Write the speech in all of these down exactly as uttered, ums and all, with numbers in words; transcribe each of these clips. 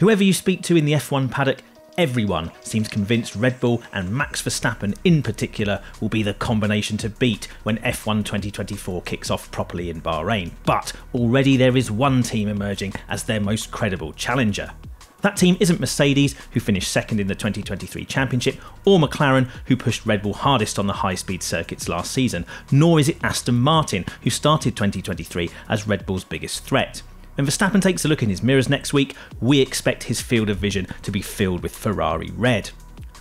Whoever you speak to in the F one paddock, everyone seems convinced Red Bull and Max Verstappen in particular will be the combination to beat when F one twenty twenty-four kicks off properly in Bahrain. But already there is one team emerging as their most credible challenger. That team isn't Mercedes, who finished second in the twenty twenty-three championship, or McLaren, who pushed Red Bull hardest on the high-speed circuits last season, nor is it Aston Martin, who started twenty twenty-three as Red Bull's biggest threat. When Verstappen takes a look in his mirrors next week, we expect his field of vision to be filled with Ferrari red.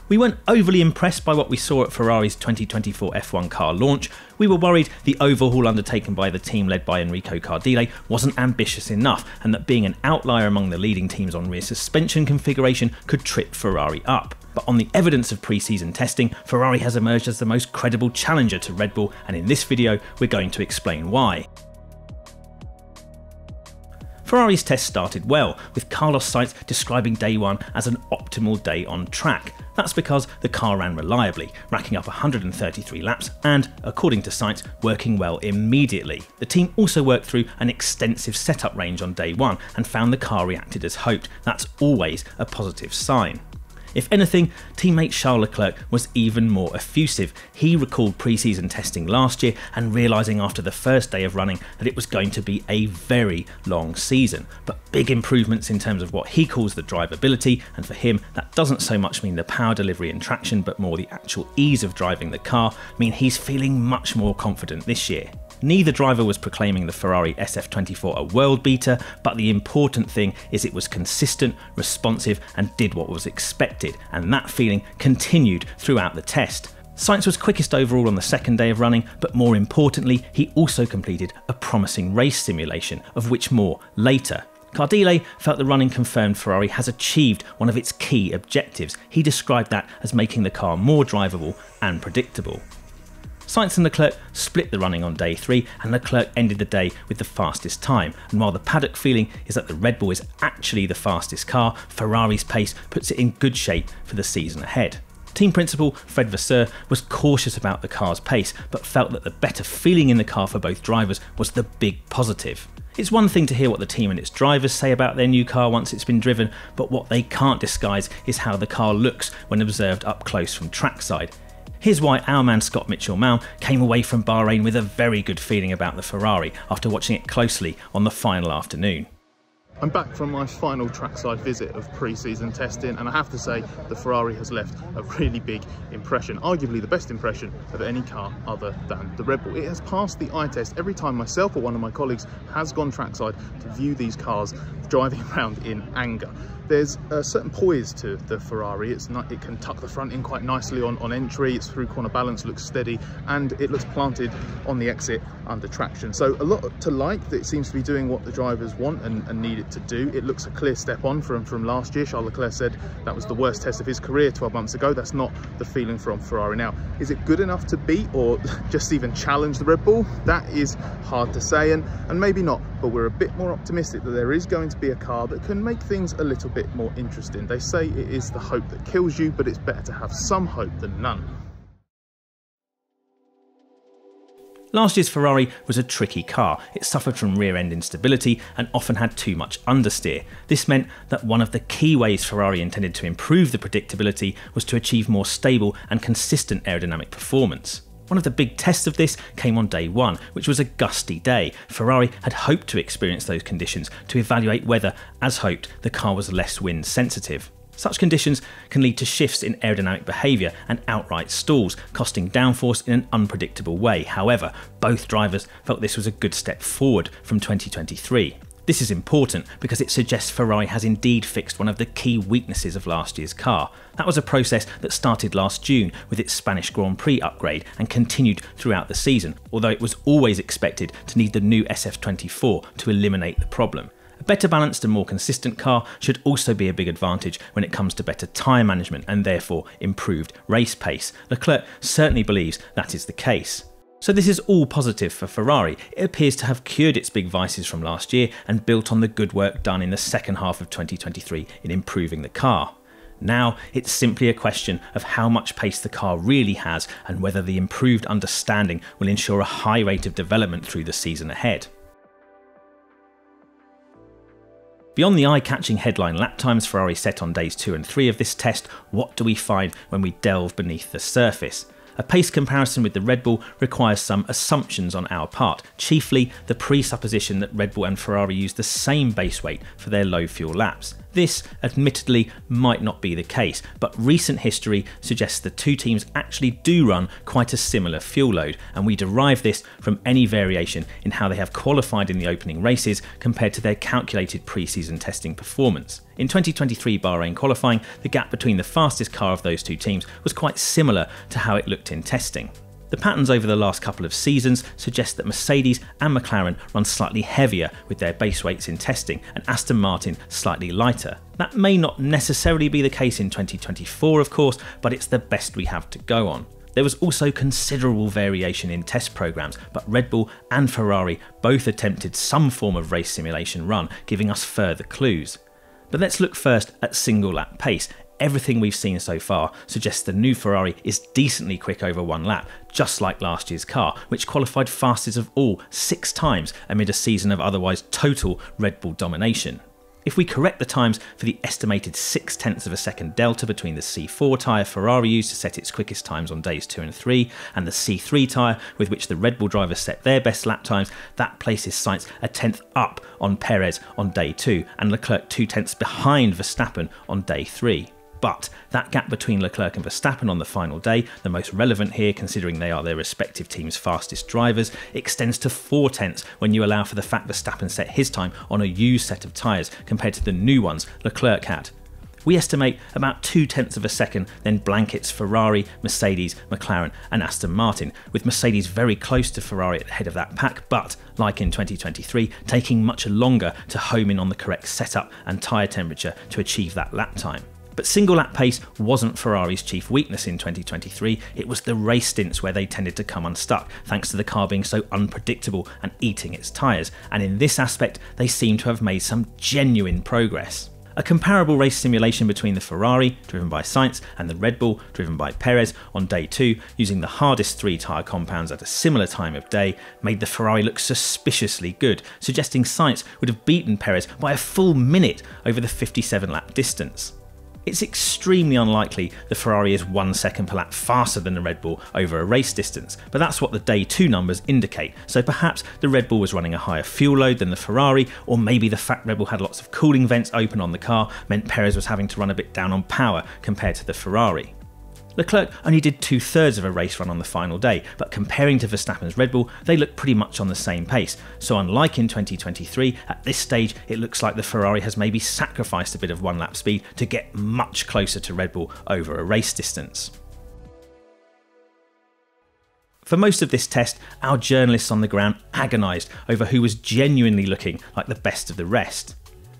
We weren't overly impressed by what we saw at Ferrari's twenty twenty-four F one car launch. We were worried the overhaul undertaken by the team led by Enrico Cardile wasn't ambitious enough, and that being an outlier among the leading teams on rear suspension configuration could trip Ferrari up. But on the evidence of pre-season testing, Ferrari has emerged as the most credible challenger to Red Bull, and in this video we're going to explain why. Ferrari's test started well, with Carlos Sainz describing day one as an optimal day on track. That's because the car ran reliably, racking up one hundred thirty-three laps and, according to Sainz, working well immediately. The team also worked through an extensive setup range on day one and found the car reacted as hoped. That's always a positive sign. If anything, teammate Charles Leclerc was even more effusive. He recalled pre-season testing last year and realising after the first day of running that it was going to be a very long season, but big improvements in terms of what he calls the drivability, and for him that doesn't so much mean the power delivery and traction but more the actual ease of driving the car, mean he's feeling much more confident this year. Neither driver was proclaiming the Ferrari S F twenty-four a world beater, but the important thing is it was consistent, responsive and did what was expected, and that feeling continued throughout the test. Sainz was quickest overall on the second day of running, but more importantly he also completed a promising race simulation, of which more later. Cardile felt the running confirmed Ferrari has achieved one of its key objectives. He described that as making the car more drivable and predictable. Sainz and Leclerc split the running on day three, and Leclerc ended the day with the fastest time, and while the paddock feeling is that the Red Bull is actually the fastest car, Ferrari's pace puts it in good shape for the season ahead. Team principal Fred Vasseur was cautious about the car's pace, but felt that the better feeling in the car for both drivers was the big positive. It's one thing to hear what the team and its drivers say about their new car once it's been driven, but what they can't disguise is how the car looks when observed up close from trackside. Here's why our man Scott Mitchell-Mau came away from Bahrain with a very good feeling about the Ferrari after watching it closely on the final afternoon. I'm back from my final trackside visit of pre-season testing, and I have to say the Ferrari has left a really big impression, arguably the best impression of any car other than the Red Bull. It has passed the eye test every time myself or one of my colleagues has gone trackside to view these cars driving around in anger. There's a certain poise to the Ferrari. It's not, it can tuck the front in quite nicely on, on entry, its through corner balance looks steady, and it looks planted on the exit under traction. So a lot to like, that it seems to be doing what the drivers want and, and need it to do. It looks a clear step on from, from last year. Charles Leclerc said that was the worst test of his career twelve months ago. That's not the feeling from Ferrari now. Is it good enough to beat or just even challenge the Red Bull? That is hard to say, and, and maybe not, but we're a bit more optimistic that there is going to be a car that can make things a little bit bit more interesting. They say it is the hope that kills you, but it's better to have some hope than none. Last year's Ferrari was a tricky car. It suffered from rear-end instability and often had too much understeer. This meant that one of the key ways Ferrari intended to improve the predictability was to achieve more stable and consistent aerodynamic performance. One of the big tests of this came on day one, which was a gusty day. Ferrari had hoped to experience those conditions to evaluate whether, as hoped, the car was less wind sensitive. Such conditions can lead to shifts in aerodynamic behaviour and outright stalls, costing downforce in an unpredictable way. However, both drivers felt this was a good step forward from twenty twenty-three. This is important because it suggests Ferrari has indeed fixed one of the key weaknesses of last year's car. That was a process that started last June with its Spanish Grand Prix upgrade and continued throughout the season, although it was always expected to need the new S F twenty-four to eliminate the problem. A better balanced and more consistent car should also be a big advantage when it comes to better tyre management and therefore improved race pace. Leclerc certainly believes that is the case. So this is all positive for Ferrari. It appears to have cured its big vices from last year and built on the good work done in the second half of twenty twenty-three in improving the car. Now it's simply a question of how much pace the car really has and whether the improved understanding will ensure a high rate of development through the season ahead. Beyond the eye-catching headline lap times Ferrari set on days two and three of this test, what do we find when we delve beneath the surface? A pace comparison with the Red Bull requires some assumptions on our part, chiefly the presupposition that Red Bull and Ferrari use the same base weight for their low fuel laps. This, admittedly, might not be the case, but recent history suggests the two teams actually do run quite a similar fuel load, and we derive this from any variation in how they have qualified in the opening races compared to their calculated pre-season testing performance. In twenty twenty-three Bahrain qualifying, the gap between the fastest car of those two teams was quite similar to how it looked in testing. The patterns over the last couple of seasons suggest that Mercedes and McLaren run slightly heavier with their base weights in testing, and Aston Martin slightly lighter. That may not necessarily be the case in twenty twenty-four, of course, but it's the best we have to go on. There was also considerable variation in test programs, but Red Bull and Ferrari both attempted some form of race simulation run, giving us further clues. But let's look first at single lap pace. Everything we've seen so far suggests the new Ferrari is decently quick over one lap, just like last year's car, which qualified fastest of all six times amid a season of otherwise total Red Bull domination. If we correct the times for the estimated six tenths of a second delta between the C four tyre Ferrari used to set its quickest times on days two and three, and the C three tyre with which the Red Bull drivers set their best lap times, that places Sainz a tenth up on Perez on day two, and Leclerc two tenths behind Verstappen on day three. But that gap between Leclerc and Verstappen on the final day, the most relevant here considering they are their respective team's fastest drivers, extends to four tenths when you allow for the fact Verstappen set his time on a used set of tyres compared to the new ones Leclerc had. We estimate about two tenths of a second then blankets Ferrari, Mercedes, McLaren and Aston Martin, with Mercedes very close to Ferrari at the head of that pack, but, like in twenty twenty-three, taking much longer to home in on the correct setup and tyre temperature to achieve that lap time. But single lap pace wasn't Ferrari's chief weakness in twenty twenty-three, it was the race stints where they tended to come unstuck, thanks to the car being so unpredictable and eating its tyres, and in this aspect they seem to have made some genuine progress. A comparable race simulation between the Ferrari, driven by Sainz, and the Red Bull, driven by Perez, on day two, using the hardest three tyre compounds at a similar time of day, made the Ferrari look suspiciously good, suggesting Sainz would have beaten Perez by a full minute over the fifty-seven lap distance. It's extremely unlikely the Ferrari is one second per lap faster than the Red Bull over a race distance, but that's what the day two numbers indicate, so perhaps the Red Bull was running a higher fuel load than the Ferrari, or maybe the fact Red Bull had lots of cooling vents open on the car meant Perez was having to run a bit down on power compared to the Ferrari. Leclerc only did two thirds of a race run on the final day, but comparing to Verstappen's Red Bull, they look pretty much on the same pace, so unlike in twenty twenty-three, at this stage it looks like the Ferrari has maybe sacrificed a bit of one lap speed to get much closer to Red Bull over a race distance. For most of this test, our journalists on the ground agonised over who was genuinely looking like the best of the rest.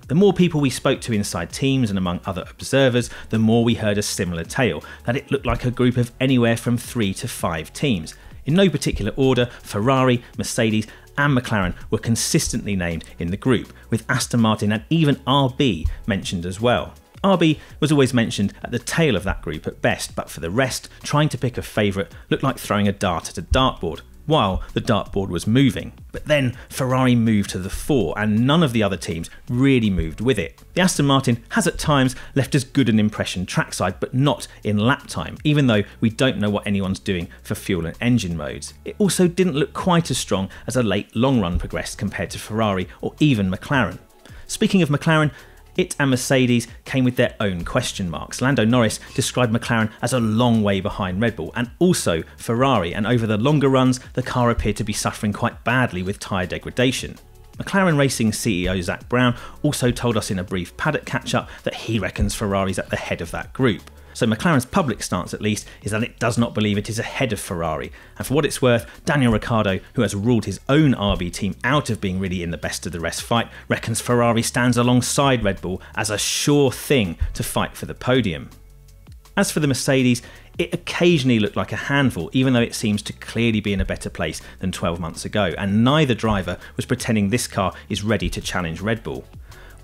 The more people we spoke to inside teams and among other observers, the more we heard a similar tale, that it looked like a group of anywhere from three to five teams. In no particular order, Ferrari, Mercedes and McLaren were consistently named in the group, with Aston Martin and even R B mentioned as well. R B was always mentioned at the tail of that group at best, but for the rest, trying to pick a favourite looked like throwing a dart at a dartboard, while the dartboard was moving. But then Ferrari moved to the fore and none of the other teams really moved with it. The Aston Martin has at times left as good an impression trackside, but not in lap time, even though we don't know what anyone's doing for fuel and engine modes. It also didn't look quite as strong as a late long run progressed compared to Ferrari or even McLaren. Speaking of McLaren, it and Mercedes came with their own question marks. Lando Norris described McLaren as a long way behind Red Bull and also Ferrari, and over the longer runs the car appeared to be suffering quite badly with tyre degradation. McLaren Racing C E O Zac Brown also told us in a brief paddock catch-up that he reckons Ferrari's at the head of that group. So McLaren's public stance at least is that it does not believe it is ahead of Ferrari, and for what it's worth, Daniel Ricciardo, who has ruled his own R B team out of being really in the best of the rest fight, reckons Ferrari stands alongside Red Bull as a sure thing to fight for the podium. As for the Mercedes, it occasionally looked like a handful, even though it seems to clearly be in a better place than twelve months ago, and neither driver was pretending this car is ready to challenge Red Bull.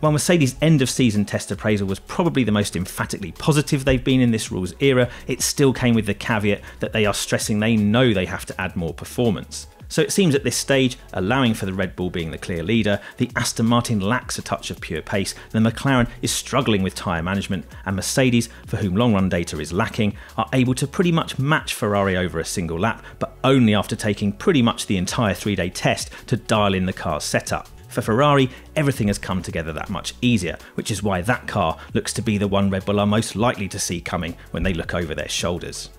While Mercedes' end-of-season test appraisal was probably the most emphatically positive they've been in this rules era, it still came with the caveat that they are stressing they know they have to add more performance. So it seems at this stage, allowing for the Red Bull being the clear leader, the Aston Martin lacks a touch of pure pace, the McLaren is struggling with tyre management, and Mercedes, for whom long run data is lacking, are able to pretty much match Ferrari over a single lap, but only after taking pretty much the entire three-day test to dial in the car's setup. For Ferrari, everything has come together that much easier, which is why that car looks to be the one Red Bull are most likely to see coming when they look over their shoulders.